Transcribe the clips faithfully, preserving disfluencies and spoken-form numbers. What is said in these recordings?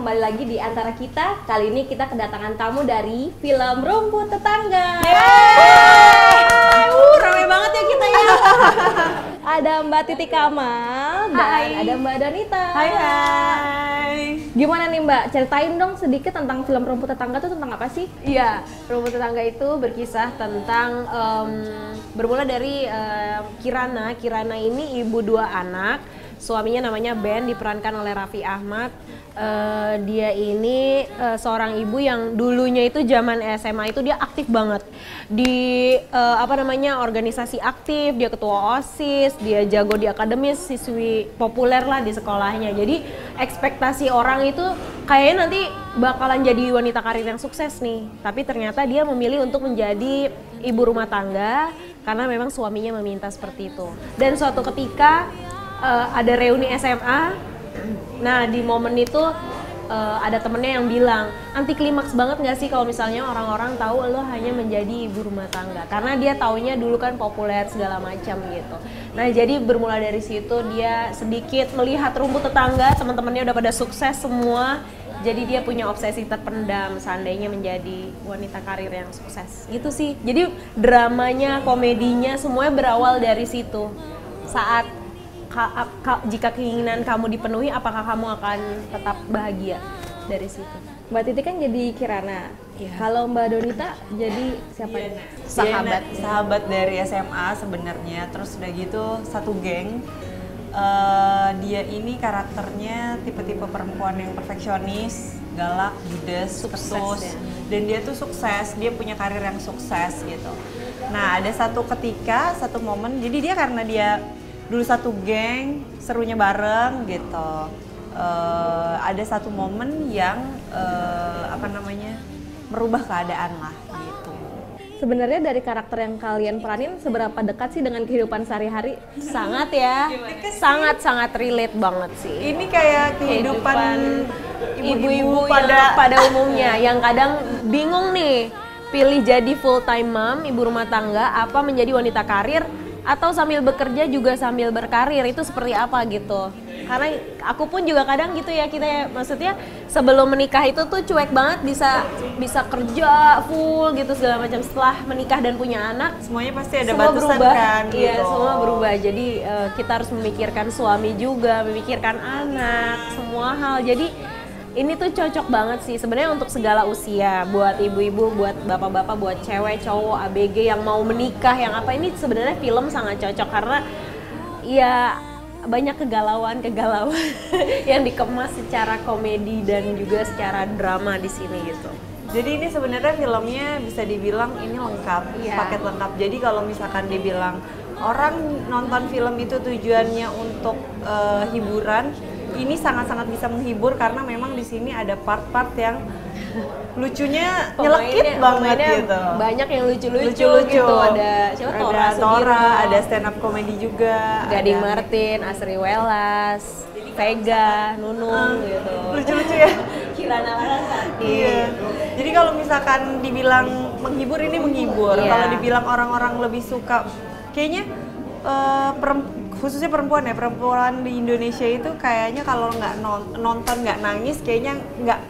kembali lagi di antara kita. Kali ini kita kedatangan tamu dari film Rumput Tetangga. Yeay! Uh, ramai banget ya kita ya. Ada Mbak Titi Kamal dan hai. Ada Mbak Donita. Hai hai. Gimana nih Mbak? Ceritain dong sedikit tentang film Rumput Tetangga itu tentang apa sih? Iya, Rumput Tetangga itu berkisah tentang um, bermula dari uh, Kirana. Kirana ini ibu dua anak. Suaminya namanya Ben, diperankan oleh Raffi Ahmad. Uh, dia ini uh, seorang ibu yang dulunya itu zaman S M A itu dia aktif banget di uh, apa namanya organisasi aktif. Dia ketua OSIS, dia jago di akademis, siswi populer lah di sekolahnya. Jadi ekspektasi orang itu kayaknya nanti bakalan jadi wanita karir yang sukses nih. Tapi ternyata dia memilih untuk menjadi ibu rumah tangga karena memang suaminya meminta seperti itu. Dan suatu ketika Uh, ada reuni S M A, nah di momen itu uh, ada temennya yang bilang, anti klimaks banget gak sih kalau misalnya orang-orang tahu lo hanya menjadi ibu rumah tangga, karena dia taunya dulu kan populer segala macam gitu. Nah jadi bermula dari situ dia sedikit melihat rumput tetangga, teman-temannya udah pada sukses semua, jadi dia punya obsesi terpendam seandainya menjadi wanita karir yang sukses. Itu sih, jadi dramanya, komedinya semuanya berawal dari situ. Saat Ka, ka, jika keinginan kamu dipenuhi, apakah kamu akan tetap bahagia? Dari situ Mbak Titi kan jadi Kirana, yeah. Kalau Mbak Donita jadi siapa? Yeah. Sahabat yeah. Sahabat dari S M A sebenarnya. Terus udah gitu satu geng. uh, Dia ini karakternya tipe-tipe perempuan yang perfeksionis, galak, judes, sukses ya. Dan dia tuh sukses, dia punya karir yang sukses gitu. Nah ada satu ketika, satu momen, jadi dia karena dia dulu satu geng, serunya bareng gitu. Uh, ada satu momen yang uh, apa namanya merubah keadaan lah gitu. Sebenarnya dari karakter yang kalian peranin seberapa dekat sih dengan kehidupan sehari-hari? Sangat ya, sangat-sangat relate banget sih. Ini kayak kehidupan ibu-ibu pada pada umumnya yang kadang bingung nih, pilih jadi full time mom, ibu rumah tangga, apa menjadi wanita karir? Atau sambil bekerja juga sambil berkarir, itu seperti apa gitu. Karena aku pun juga kadang gitu ya, kita ya, maksudnya sebelum menikah itu tuh cuek banget, bisa bisa kerja full gitu segala macam. Setelah menikah dan punya anak, semuanya pasti ada semua batasan berubah, kan gitu. Iya, semua berubah. Jadi uh, kita harus memikirkan suami juga, memikirkan anak, semua hal. Jadi ini tuh cocok banget sih sebenarnya untuk segala usia, buat ibu-ibu, buat bapak-bapak, buat cewek, cowok, A B G yang mau menikah, yang apa, ini sebenarnya film sangat cocok karena ya banyak kegalauan-kegalauan yang dikemas secara komedi dan juga secara drama di sini gitu. Jadi ini sebenarnya filmnya bisa dibilang ini lengkap, yeah. Paket lengkap. Jadi kalau misalkan dibilang orang nonton film itu tujuannya untuk uh, hiburan, ini sangat-sangat bisa menghibur karena memang di sini ada part-part yang lucunya nyelekit banget gitu. Banyak yang lucu-lucu gitu. Ada siapa, Nora, Nora, ada stand up comedy juga. Gading Martin, Asri Welas, Vega, Nunung gitu. Lucu-lucu ya. Kirana iya. Jadi kalau misalkan dibilang menghibur, ini menghibur. Kalau dibilang orang-orang lebih suka kayaknya perempuan, khususnya perempuan ya, perempuan di Indonesia itu kayaknya kalau nggak nonton, nggak nangis, kayaknya nggak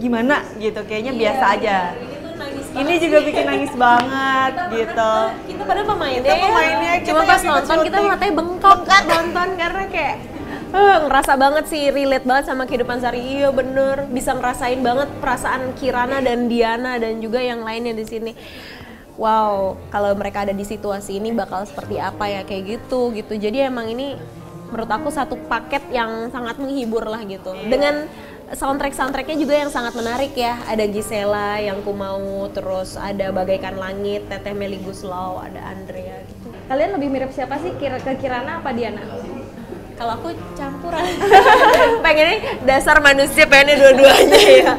gimana gitu, kayaknya iya, biasa aja. Ini, ini juga sih bikin nangis banget kita gitu. Kita, kita pada pemainnya, kita pemainnya ya, kita cuma pas nonton kita matanya bengkok nonton karena kayak uh, ngerasa banget sih, relate banget sama kehidupan sehari. Iya bener, bisa ngerasain banget perasaan Kirana dan Diana dan juga yang lainnya di sini. Wow, kalau mereka ada di situasi ini bakal seperti apa ya, kayak gitu gitu. Jadi emang ini menurut aku satu paket yang sangat menghibur lah gitu. Dengan soundtrack-soundtracknya juga yang sangat menarik ya. Ada Gisella yang ku mau, terus ada Bagaikan Langit, Teteh Meliguslow, ada Andrea gitu. Kalian lebih mirip siapa sih, kira ke Kirana apa Diana? Kalau aku campuran. Pengennya dasar manusia, pengennya dua-duanya ya.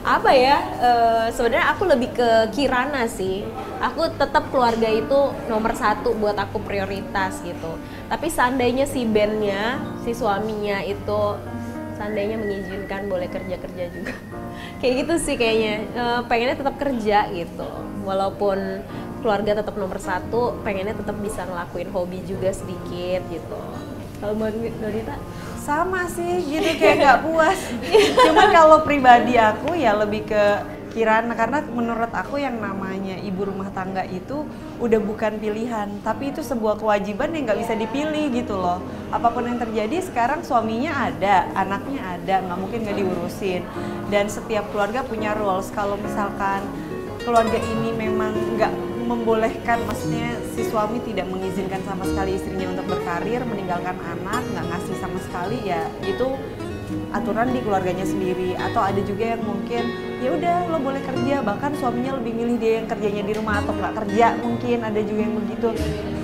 Apa ya, e, sebenarnya aku lebih ke Kirana sih. Aku tetap keluarga itu nomor satu, buat aku prioritas gitu. Tapi seandainya si Ben-nya, si suaminya itu seandainya mengizinkan, boleh kerja-kerja juga. Kayak gitu sih kayaknya, e, pengennya tetap kerja gitu. Walaupun keluarga tetap nomor satu, pengennya tetap bisa ngelakuin hobi juga sedikit gitu. Kalau Mbak Donita? Sama sih, gitu kayak nggak puas. Cuman kalau pribadi aku ya lebih ke Kirana, karena menurut aku yang namanya ibu rumah tangga itu udah bukan pilihan, tapi itu sebuah kewajiban yang nggak bisa dipilih gitu loh. Apapun yang terjadi sekarang suaminya ada, anaknya ada, nggak mungkin nggak diurusin. Dan setiap keluarga punya rules. Kalau misalkan keluarga ini memang nggak membolehkan, maksudnya si suami tidak mengizinkan sama sekali istrinya untuk berkarir, meninggalkan anak, nggak ngasih sama sekali, ya itu aturan di keluarganya sendiri. Atau ada juga yang mungkin ya udah lo boleh kerja, bahkan suaminya lebih milih dia yang kerjanya di rumah atau nggak kerja, mungkin ada juga yang begitu.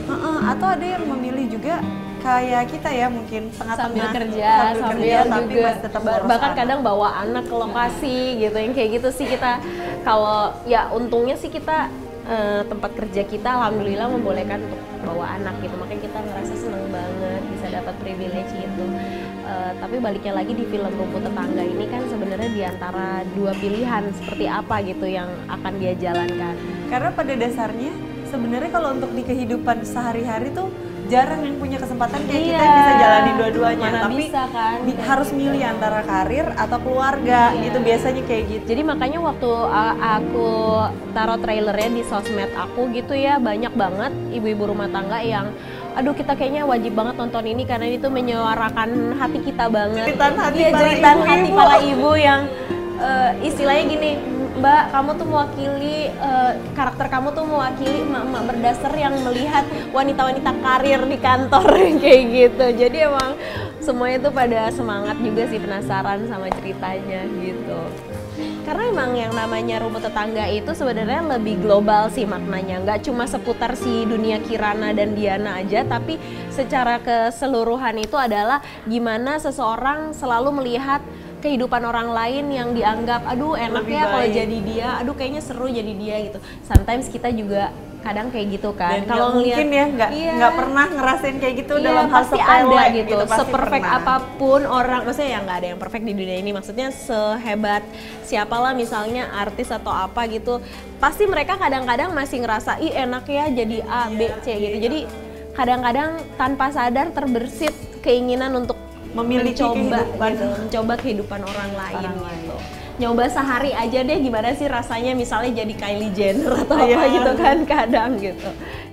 Uh-uh. Atau ada yang memilih juga kayak kita ya, mungkin tengah-tengah sambil kerja, sambil, sambil kerja, tapi juga masih tetap boros, bahkan anak kadang bawa anak ke lokasi gitu, yang kayak gitu sih kita. Kalau ya untungnya sih kita uh, tempat kerja kita alhamdulillah membolehkan untuk bawa anak gitu, makanya kita ngerasa seneng banget bisa dapat privilege itu. Uh, tapi baliknya lagi di film Rumput Tetangga ini kan sebenarnya diantara dua pilihan seperti apa gitu yang akan dia jalankan. Karena pada dasarnya sebenarnya kalau untuk di kehidupan sehari-hari tuh jarang yang punya kesempatan kayak iya, kita bisa jalani dua-duanya. Tapi bisa, kan? Harus milih antara karir atau keluarga, iya, gitu biasanya kayak gitu. Jadi makanya waktu uh, aku taruh trailernya di sosmed aku gitu ya, banyak banget ibu-ibu rumah tangga yang aduh kita kayaknya wajib banget nonton ini karena itu menyuarakan hati kita banget. Jeritan hati, ya, para, ibu, hati ibu. para ibu yang uh, istilahnya gini, Mbak, kamu tuh mewakili, uh, karakter kamu tuh mewakili emak-emak berdasar yang melihat wanita-wanita karir di kantor kayak gitu. Jadi emang semuanya tuh pada semangat juga sih, penasaran sama ceritanya gitu. Karena emang yang namanya Rumput Tetangga itu sebenarnya lebih global sih maknanya, nggak cuma seputar si dunia Kirana dan Diana aja, tapi secara keseluruhan itu adalah gimana seseorang selalu melihat kehidupan orang lain yang dianggap aduh enak ya kalau jadi dia, aduh kayaknya seru jadi dia gitu. Sometimes kita juga kadang kayak gitu kan, kalau mungkin ya nggak iya, nggak pernah ngerasain kayak gitu, iya, dalam hal sepele gitu, gitu seperfect apapun orang, maksudnya ya nggak ada yang perfect di dunia ini, maksudnya sehebat siapalah misalnya artis atau apa gitu, pasti mereka kadang-kadang masih ngerasa ih enak ya jadi A, B, C gitu. Jadi kadang-kadang tanpa sadar terbersit keinginan untuk memiliki mencoba, kehidupan gitu, mencoba kehidupan orang lain, orang lain gitu. Nyoba sehari aja deh gimana sih rasanya misalnya jadi Kylie Jenner atau apa gitu kan, kadang gitu.